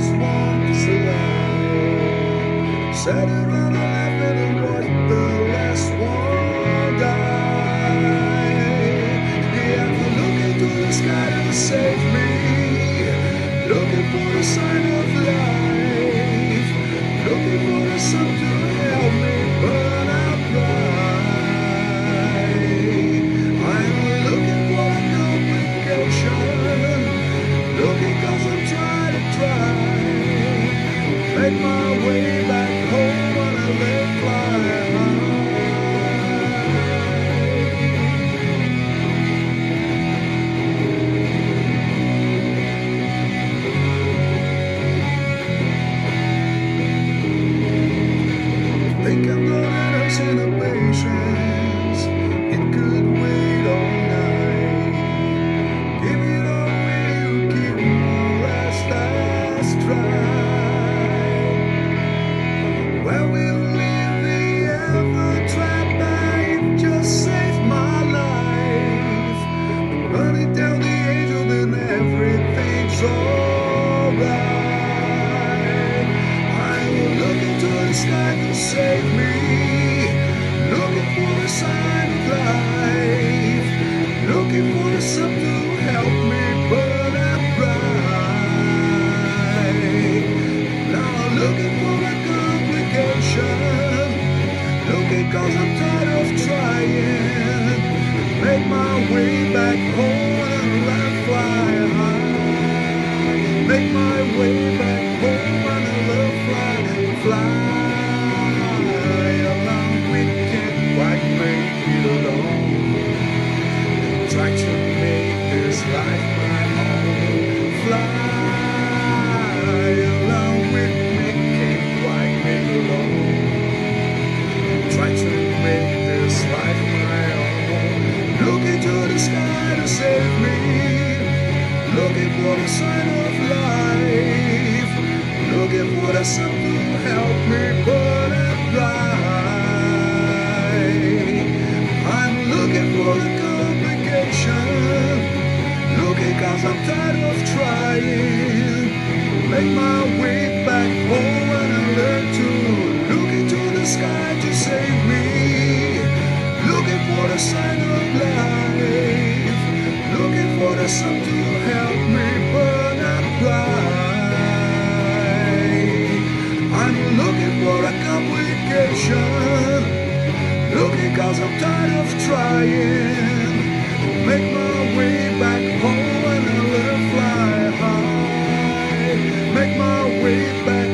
just wanders around, setting on a life that it was the last one died. Yeah, I'm looking through the sky to save me, looking for a sign of life, looking for a sun to help me, but I'm blind. I'm looking for a complication, looking 'cause I'm trying to make my way back home when I live flying high. Think I'm gonna have some patience, it could wait all night. Give it all you give me, last try. Where will leave the ever trapped life? Just save my life. I'm running down the angel and everything's alright. I'm looking to the sky to save me, looking for a sign of life, looking for the sun to help me, but I'm blind. Now I'm looking for a complication, looking 'cause I'm tired of trying, make my way back home and I fly high, make my way back home and I love fly along. We can't quite make it alone, try to make this life my own. Fly along with me, can't quite make it alone, try to make this life my own. Looking to the sky to save me, looking for a sign of life, looking for the sun to help me, but I'm blind. I'm looking for the complication, looking 'cause I'm tired of trying, make my way back home and I learn to look into the sky to save me, looking for the sign of life, looking for the sun to help me, but I'm blind. Looking for a complication, looking 'cause I'm tired of trying, make my way back home and I'll fly high, make my way back